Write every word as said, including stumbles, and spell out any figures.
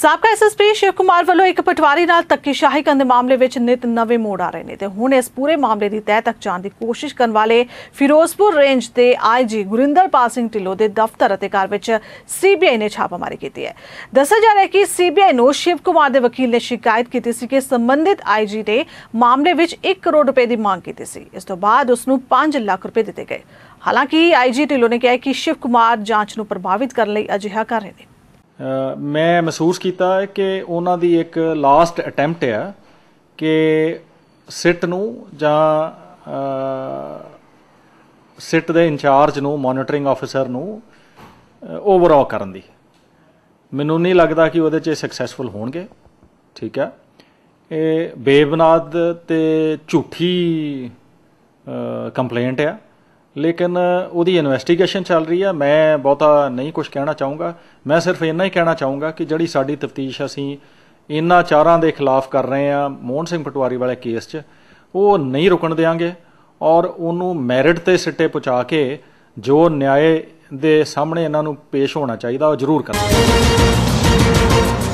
ਸਾਬਕਾ S S P Shiv Kumar ਵੱਲੋਂ ਇੱਕ ਪਟਵਾਰੀ ਨਾਲ ਧੱਕੇਸ਼ਾਹੀ ਕਰਨ ਦੇ ਮਾਮਲੇ ਵਿੱਚ ਨਿਤ ਨਵੇਂ ਮੋੜ ਆ ਰਹੇ ਨੇ ਤੇ ਹੁਣ ਇਸ ਪੂਰੇ ਮਾਮਲੇ ਦੀ ਤਹਿ ਤੱਕ ਜਾਣ ਦੀ ਕੋਸ਼ਿਸ਼ ਕਰਨ ਵਾਲੇ ਫਿਰੋਜ਼ਪੁਰ ਰੇਂਜ ਦੇ ਆਈ ਜੀ ਗੁਰਿੰਦਰ ਪਾਲ ਸਿੰਘ ਢਿੱਲੋਂ ਦੇ ਦਫ਼ਤਰ ਅਤੇ ਘਰ ਵਿੱਚ ਸੀ ਬੀ ਆਈ ਨੇ ਛਾਪਾਮਾਰੀ ਕੀਤੀ ਹੈ। ਦੱਸਿਆ ਜਾ ਰਿਹਾ ਹੈ ਕਿ ਸੀ ਬੀ ਆਈ ਨੂੰ ਸ਼ਿਵ ਕੁਮਾਰ ਦੇ ਵਕੀਲ ਨੇ ਸ਼ਿਕਾਇਤ ਕੀਤੀ ਸੀ ਕਿ ਸੰਬੰਧਿਤ ਆਈ ਜੀ ਨੇ ਮਾਮਲੇ ਵਿੱਚ ਇੱਕ ਕਰੋੜ ਰੁਪਏ ਦੀ ਮੰਗ ਕੀਤੀ ਸੀ। ਇਸ ਤੋਂ ਬਾਅਦ ਉਸ ਨੂੰ ਪੰਜ ਲੱਖ ਰੁਪਏ ਦਿੱਤੇ ਗਏ। ਹਾਲਾਂਕਿ ਆਈ ਜੀ ਢਿੱਲੋਂ ਨੇ ਕਿਹਾ ਕਿ ਸ਼ਿਵ ਕੁਮਾਰ ਜਾਂਚ ਨੂੰ ਪ੍ਰਭਾਵਿਤ ਕਰਨ ਲਈ ਅਜਿਹਾ ਕਰ ਰਹੇ ਨੇ। मैं महसूस किया है कि उन्होंने एक लास्ट अटैम्प्ट है कि सिट नूं जां सिट दे इंचार्ज नूं मॉनिटरिंग ऑफिसर नूं ओवरऑल करन दी। मैनूं नहीं लगता कि उहदे च सक्सैसफुल होणगे। ठीक है, ये बेबुनियाद ते झूठी कंप्लेंट है, लेकिन उहदी इन्वेस्टिगेशन चल रही है। मैं बहुता नहीं कुछ कहना चाहूँगा, मैं सिर्फ इन्ना ही कहना चाहूँगा कि जिहड़ी साडी तफ्तीश असीं इन्हां चारां दे खिलाफ कर रहे हैं मोहन सिंह पटवारी वाले केस च, वो नहीं रुकण देंगे और उन्हों मैरिट ते सिट्टे पहुँचा के जो न्याय दे सामने इन्हां नूं पेश होना चाहिए वह जरूर करेंगे।